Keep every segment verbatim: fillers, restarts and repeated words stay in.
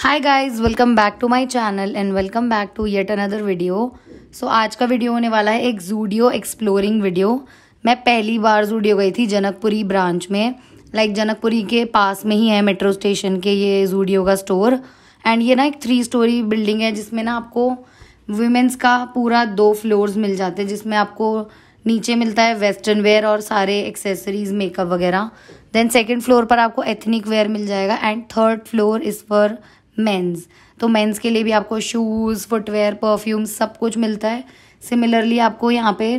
Hi guys, welcome back to my channel and welcome back to yet another video. So आज का video होने वाला है एक ज़ूडियो एक्सप्लोरिंग वीडियो। मैं पहली बार ज़ूडियो गई थी जनकपुरी ब्रांच में, लाइक जनकपुरी के पास में ही है मेट्रो स्टेशन के ये ज़ूडियो का स्टोर। एंड ये ना एक थ्री स्टोरी बिल्डिंग है जिसमें ना आपको वुमेंस का पूरा दो फ्लोर्स मिल जाते हैं, जिसमें आपको नीचे मिलता है वेस्टर्न वेयर और सारे एक्सेसरीज मेकअप वगैरह। देन सेकेंड फ्लोर पर आपको एथनिक वेयर मिल जाएगा एंड थर्ड फ्लोर इस पर मेंस, तो मेंस के लिए भी आपको शूज़, फुटवेयर, परफ्यूम सब कुछ मिलता है। सिमिलरली आपको यहाँ पे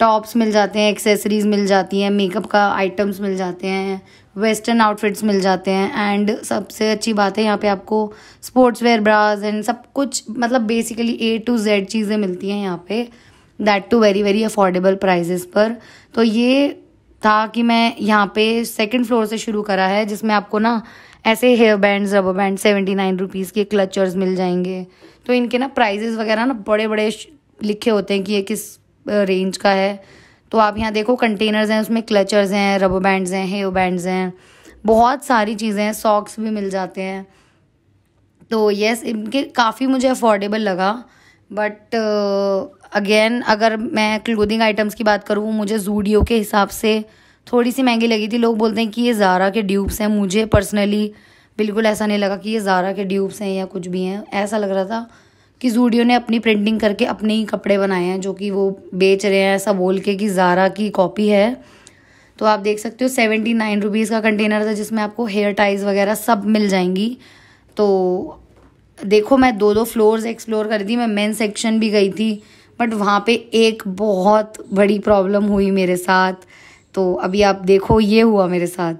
टॉप्स मिल जाते हैं, एक्सेसरीज़ मिल जाती हैं, मेकअप का आइटम्स मिल जाते हैं, वेस्टर्न आउटफिट्स मिल जाते हैं। एंड सबसे अच्छी बात है यहाँ पे आपको स्पोर्ट्स वेयर, ब्रास एंड सब कुछ, मतलब बेसिकली ए टू जेड चीज़ें मिलती हैं यहाँ पे, that too very very affordable prices पर। तो ये था कि मैं यहाँ पे सेकेंड फ्लोर से शुरू करा है, जिसमें आपको ना ऐसे hair bands, rubber band seventy nine rupees के क्लचर्स मिल जाएंगे। तो इनके ना प्राइजेस वगैरह ना बड़े बड़े लिखे होते हैं कि ये किस रेंज का है। तो आप यहाँ देखो कंटेनर्स हैं, उसमें क्लचर्स हैं, रबर बैंड्स हैं, हेयर बैंड्स हैं, बहुत सारी चीज़ें हैं, सॉक्स भी मिल जाते हैं। तो येस, इनके काफ़ी मुझे अफोर्डेबल लगा। बट अगेन uh, अगर मैं क्लोदिंग आइटम्स की बात करूँ, मुझे ज़ूडियो के हिसाब से थोड़ी सी महंगी लगी थी। लोग बोलते हैं कि ये ज़ारा के ड्यूप्स हैं, मुझे पर्सनली बिल्कुल ऐसा नहीं लगा कि ये ज़ारा के ड्यूप्स हैं या कुछ भी हैं। ऐसा लग रहा था कि ज़ूडियो ने अपनी प्रिंटिंग करके अपने ही कपड़े बनाए हैं जो कि वो बेच रहे हैं, ऐसा बोल के कि ज़ारा की कॉपी है। तो आप देख सकते हो सेवेंटी नाइन रुपीज़ का कंटेनर था जिसमें आपको हेयर टाइज़ वगैरह सब मिल जाएंगी। तो देखो, मैं दो दो फ्लोर्स एक्सप्लोर कर दी, मैं मेन सेक्शन भी गई थी। बट वहाँ पर एक बहुत बड़ी प्रॉब्लम हुई मेरे साथ, तो अभी आप देखो ये हुआ मेरे साथ।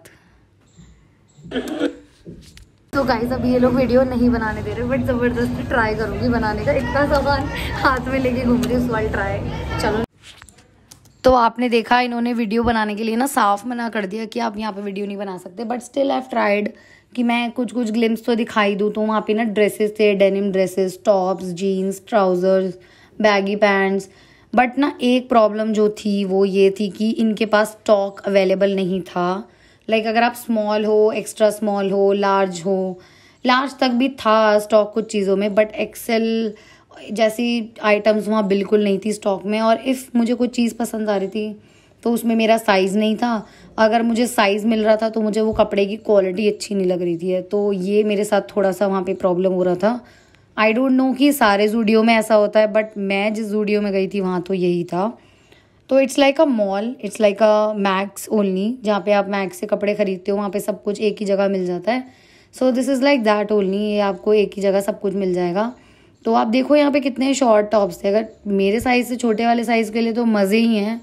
तो गाइस, अभी ये लोग वीडियो नहीं बनाने दे रहे, बट ज़बरदस्ती ट्राई करूँगी बनाने का। इतना सामान हाथ में लेके घूम रही हूँ, सवाल ट्राई चलो। तो आपने देखा, इन्होंने वीडियो बनाने के लिए ना साफ मना कर दिया कि आप यहाँ पे वीडियो नहीं बना सकते। But still I have tried कि मैं कुछ कुछ ग्लिम्स तो दिखाई दूँ। तो वहाँ पर ना ड्रेसेस थे, denim dresses, tops, jeans, trousers, baggy pants. But ना एक प्रॉब्लम जो थी वो ये थी कि इनके पास स्टॉक अवेलेबल नहीं था। लाइक अगर आप स्मॉल हो, एक्स्ट्रा स्मॉल हो, लार्ज हो, लार्ज तक भी था स्टॉक कुछ चीज़ों में, बट एक्सेल जैसी आइटम्स वहाँ बिल्कुल नहीं थी स्टॉक में। और इफ़ मुझे कोई चीज़ पसंद आ रही थी तो उसमें मेरा साइज़ नहीं था, अगर मुझे साइज़ मिल रहा था तो मुझे वो कपड़े की क्वालिटी अच्छी नहीं लग रही थी। तो ये मेरे साथ थोड़ा सा वहाँ पर प्रॉब्लम हो रहा था। आई डोंट नो कि सारे ज़ूडियो में ऐसा होता है, बट मैं जिस ज़ूडियो में गई थी वहाँ तो यही था। तो it's like a mall, it's like a Max only, जहाँ पे आप मैक्स से कपड़े खरीदते हो वहाँ पे सब कुछ एक ही जगह मिल जाता है। So this is like that only, ये आपको एक ही जगह सब कुछ मिल जाएगा। तो आप देखो यहाँ पे कितने शॉर्ट टॉप्स थे, अगर मेरे साइज़ से छोटे वाले साइज़ के लिए तो मज़े ही हैं।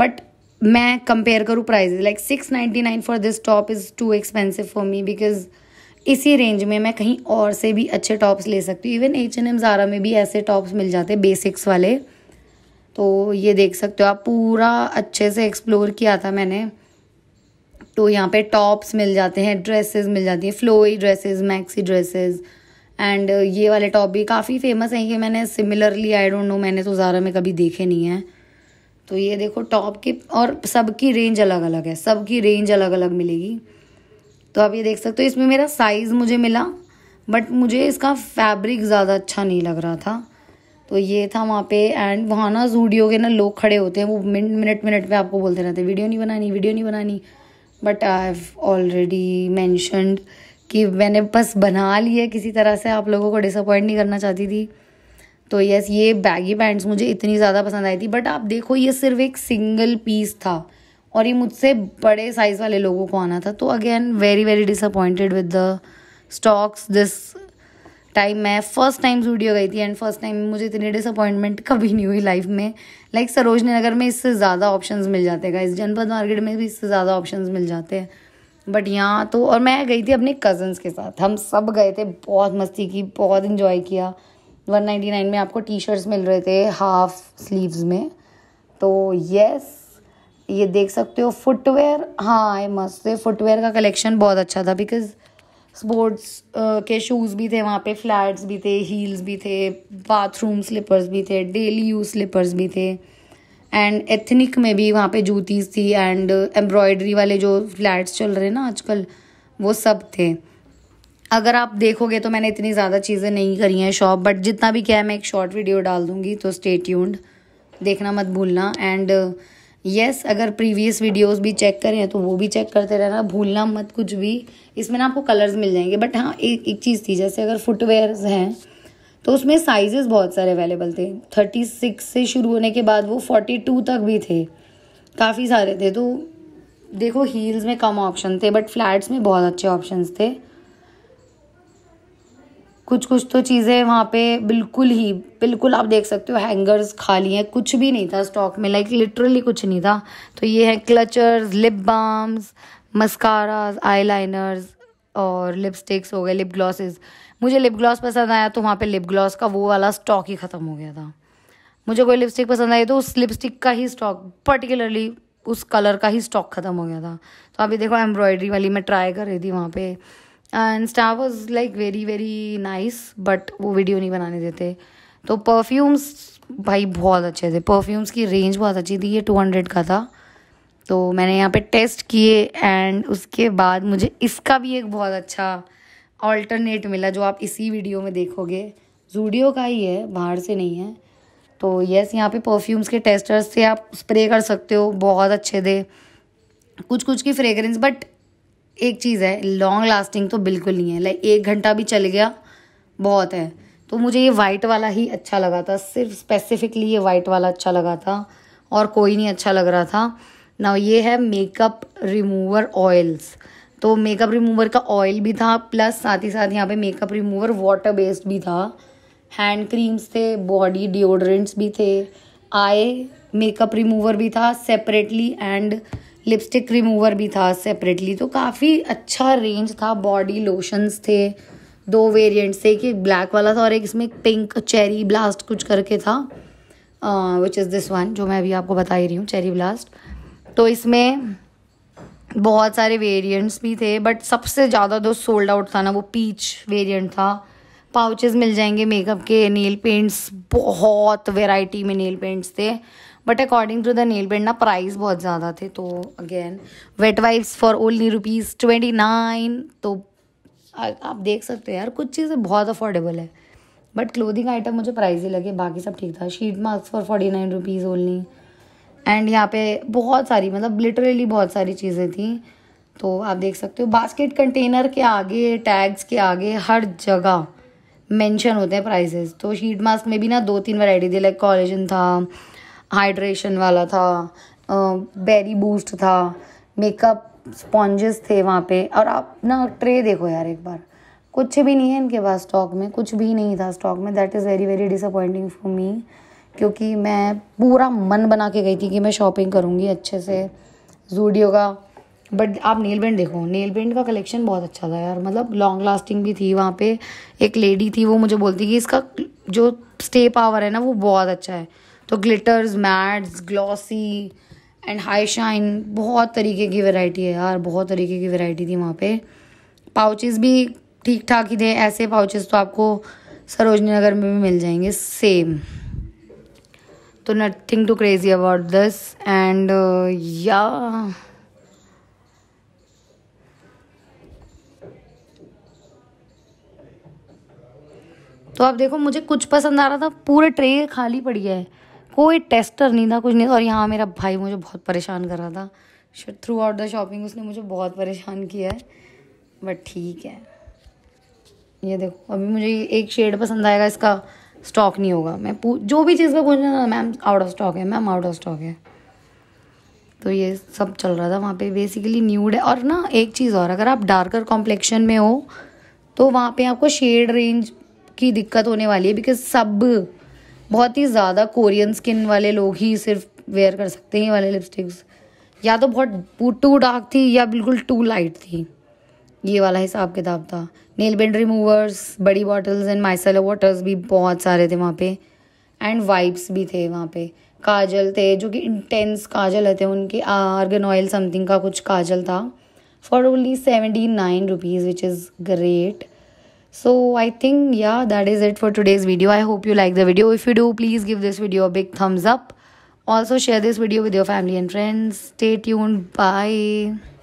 बट मैं कंपेयर करूँ prices, like six ninety nine for this top is too expensive for me, because इसी रेंज में मैं कहीं और से भी अच्छे टॉप्स ले सकती हूँ। Even H and M Zara में भी ऐसे टॉप्स मिल जाते हैं बेसिक्स वाले। तो ये देख सकते हो आप, पूरा अच्छे से एक्सप्लोर किया था मैंने। तो यहाँ पे टॉप्स मिल जाते हैं, ड्रेसेस मिल जाती हैं, flowy dresses, maxi dresses. And ये वाले टॉप भी काफ़ी फेमस हैं, ये मैंने सिमिलरली आई डोंट नो, मैंने तो ज़ारा में कभी देखे नहीं हैं। तो ये देखो टॉप की, और सबकी रेंज अलग अलग है, सबकी रेंज अलग अलग मिलेगी। तो आप ये देख सकते हो, इसमें मेरा साइज़ मुझे मिला, बट मुझे इसका फैब्रिक ज़्यादा अच्छा नहीं लग रहा था। तो ये था वहाँ पे। एंड वहाँ ना ज़ूडियो के ना लोग खड़े होते हैं, वो मिनट मिनट मिनट पे आपको बोलते रहते हैं वीडियो नहीं बनानी, वीडियो नहीं बनानी। But I have already mentioned कि मैंने बस बना लिया किसी तरह से, आप लोगों को डिसअपॉइंट नहीं करना चाहती थी। तो यस, ये बैगी पैंट्स मुझे इतनी ज़्यादा पसंद आई थी। बट आप देखो, ये सिर्फ एक सिंगल पीस था और ये मुझसे बड़े साइज़ वाले लोगों को आना था। तो again very very disappointed with the stocks this time. मैं फ़र्स्ट टाइम ज़ूडियो गई थी एंड फर्स्ट टाइम मुझे इतनी डिसअपॉइंटमेंट कभी नहीं हुई लाइफ में। लाइक like, सरोजनी नगर में इससे ज़्यादा ऑप्शंस मिल जाते हैं, इस जनपद मार्केट में भी इससे ज़्यादा ऑप्शंस मिल जाते हैं। बट यहाँ तो, और मैं गई थी अपने कज़न्स के साथ, हम सब गए थे, बहुत मस्ती की, बहुत इन्जॉय किया। वन नाइन्टी नाइन में आपको टी शर्ट्स मिल रहे थे हाफ स्लीव्स में। तो येस, ये देख सकते हो फुटवेयर, हाँ ये मस्त है, फुटवेयर का कलेक्शन बहुत अच्छा था, बिकॉज स्पोर्ट्स के शूज़ भी थे वहाँ पे, फ्लैट्स भी थे, हील्स भी थे, बाथरूम स्लीपर्स भी थे, डेली यूज स्लीपर्स भी थे। एंड एथनिक में भी वहाँ पे जूतीज़ थी एंड एम्ब्रॉयडरी वाले जो फ्लैट्स चल रहे हैं ना आजकल, वो सब थे। अगर आप देखोगे तो मैंने इतनी ज़्यादा चीज़ें नहीं करी हैं शॉप, बट जितना भी किया है मैं एक शॉर्ट वीडियो डाल दूँगी, तो स्टे ट्यून्ड, देखना मत भूलना। एंड यस yes, अगर प्रीवियस वीडियोस भी चेक करें तो वो भी चेक करते रहना, भूलना मत कुछ भी। इसमें ना आपको कलर्स मिल जाएंगे, बट हाँ एक एक चीज़ थी, जैसे अगर फुटवेयर्स हैं तो उसमें साइजेस बहुत सारे अवेलेबल थे, थर्टी सिक्स से शुरू होने के बाद वो फोर्टी टू तक भी थे, काफ़ी सारे थे। तो देखो हील्स में कम ऑप्शन थे, बट फ्लैट्स में बहुत अच्छे ऑप्शन थे। कुछ कुछ तो चीज़ें वहाँ पे बिल्कुल ही बिल्कुल आप देख सकते हो हैंगर्स खाली हैं, कुछ भी नहीं था स्टॉक में, लाइक लिटरली कुछ नहीं था। तो ये है clutchers, lip balms, mascaras, eyeliners और लिपस्टिक्स हो गए, लिप ग्लॉसेस। मुझे लिप ग्लॉस पसंद आया तो वहाँ पे लिप ग्लॉस का वो वाला स्टॉक ही ख़त्म हो गया था। मुझे कोई लिपस्टिक पसंद आई तो उस लिपस्टिक का ही स्टॉक, पर्टिकुलरली उस कलर का ही स्टॉक ख़त्म हो गया था। तो अभी देखो एम्ब्रॉयडरी वाली मैं ट्राई कर रही थी वहाँ पे, and star was like very very nice, but वो वीडियो नहीं बनाने देते। तो परफ्यूम्स भाई बहुत अच्छे थे, परफ्यूम्स की रेंज बहुत अच्छी थी। ये टू हंड्रेड का था, तो मैंने यहाँ पे टेस्ट किए एंड उसके बाद मुझे इसका भी एक बहुत अच्छा ऑल्टरनेट मिला, जो आप इसी वीडियो में देखोगे। ज़ूडियो का ही है, बाहर से नहीं है। तो येस, यहाँ पे परफ्यूम्स के टेस्टर्स से आप स्प्रे कर सकते हो, बहुत अच्छे थे कुछ कुछ की फ्रेगरेंस। बट एक चीज़ है, लॉन्ग लास्टिंग तो बिल्कुल नहीं है, लाइक एक घंटा भी चल गया बहुत है। तो मुझे ये वाइट वाला ही अच्छा लगा था, सिर्फ स्पेसिफिकली ये वाइट वाला अच्छा लगा था और कोई नहीं अच्छा लग रहा था ना। ये है मेकअप रिमूवर ऑयल्स, तो मेकअप रिमूवर का ऑयल भी था, प्लस साथ ही साथ यहाँ पे मेकअप रिमूवर वाटर बेस्ड भी था, हैंड क्रीम्स थे, बॉडी डिओड्रेंट्स भी थे, आई मेकअप रिमूवर भी था सेपरेटली एंड लिपस्टिक रिमूवर भी था सेपरेटली। तो काफ़ी अच्छा रेंज था। बॉडी लोशंस थे, दो वेरिएंट्स थे, एक ब्लैक वाला था और एक इसमें पिंक चेरी ब्लास्ट कुछ करके था, विच इज़ दिस वन जो मैं अभी आपको बता ही रही हूँ, चेरी ब्लास्ट। तो इसमें बहुत सारे वेरिएंट्स भी थे, बट सबसे ज़्यादा जो सोल्ड आउट था ना वो पीच वेरिएंट था। पाउचेस मिल जाएंगे मेकअप के, नेल पेंट्स बहुत वेराइटी में नेल पेंट्स थे, but according to the nail paint ना प्राइस बहुत ज़्यादा थे। तो again wet wipes for only rupees twenty nine. तो आ, आप देख सकते हैं यार, कुछ चीज़ें बहुत अफोर्डेबल है, बट क्लोथिंग आइटम मुझे प्राइस ही लगे, बाकी सब ठीक था। Sheet mask for forty nine rupees only. And यहाँ पे बहुत सारी, मतलब लिटरली बहुत सारी चीज़ें थी। तो आप देख सकते हो बास्केट कंटेनर के आगे, टैग्स के आगे, हर जगह मेंशन होते हैं प्राइसेस। तो शीट मास्क में भी ना दो तीन वैरायटी थी, लाइक कोलेजन था, हाइड्रेशन वाला था, बेरी बूस्ट था, मेकअप स्पॉन्जेस थे वहाँ पे। और आप ना ट्रे देखो यार एक बार, कुछ भी नहीं है इनके पास स्टॉक में, कुछ भी नहीं था स्टॉक में। That is very very disappointing for me, क्योंकि मैं पूरा मन बना के गई थी कि मैं शॉपिंग करूँगी अच्छे से ज़ूडियो का। बट आप नेल पेंट देखो, नेल पेंट का कलेक्शन बहुत अच्छा था यार, मतलब लॉन्ग लास्टिंग भी थी। वहाँ पे एक लेडी थी, वो मुझे बोलती कि इसका जो स्टे पावर है ना वो बहुत अच्छा है। तो glitters, mattes, glossy and high shine, बहुत तरीके की वैरायटी है यार, बहुत तरीके की वैरायटी थी वहाँ पे। पाउचेस भी ठीक ठाक ही थे, ऐसे पाउचेस तो आपको सरोजनी नगर में भी मिल जाएंगे सेम। तो nothing too crazy about this. And या तो आप देखो मुझे कुछ पसंद आ रहा था, पूरे ट्रे खाली पड़ी है, कोई टेस्टर नहीं था, कुछ नहीं। और यहाँ मेरा भाई मुझे बहुत परेशान कर रहा था थ्रू आउट द शॉपिंग, उसने मुझे बहुत परेशान किया है, बट ठीक है। ये देखो अभी मुझे एक शेड पसंद आएगा, इसका स्टॉक नहीं होगा। मैं जो भी चीज़ में पूछना था, मैम आउट ऑफ स्टॉक है, मैम आउट ऑफ स्टॉक है। तो ये सब चल रहा था वहाँ पे, बेसिकली न्यूड है। और ना एक चीज़ और, अगर आप डार्कर कॉम्प्लेक्शन में हो तो वहाँ पे आपको शेड रेंज की दिक्कत होने वाली है, बिकॉज सब बहुत ही ज़्यादा कोरियन स्किन वाले लोग ही सिर्फ वेयर कर सकते हैं ये वाले लिपस्टिक्स। या तो बहुत टू डार्क थी या बिल्कुल टू लाइट थी, ये वाला हिसाब किताब था। नेल पेंट रिमूवर्स, बड़ी बॉटल्स एंड माइसेलर वाटर्स भी बहुत सारे थे वहाँ पे, एंड वाइप्स भी थे वहाँ पे। काजल थे जो कि इंटेंस काजल थे उनके, आर्गन ऑयल समथिंग का कुछ काजल था for only seventy nine rupees which is great. So I think yeah that is it for today's video. I hope you like the video. If you do, please give this video a big thumbs up. Also share this video with your family and friends. Stay tuned. Bye.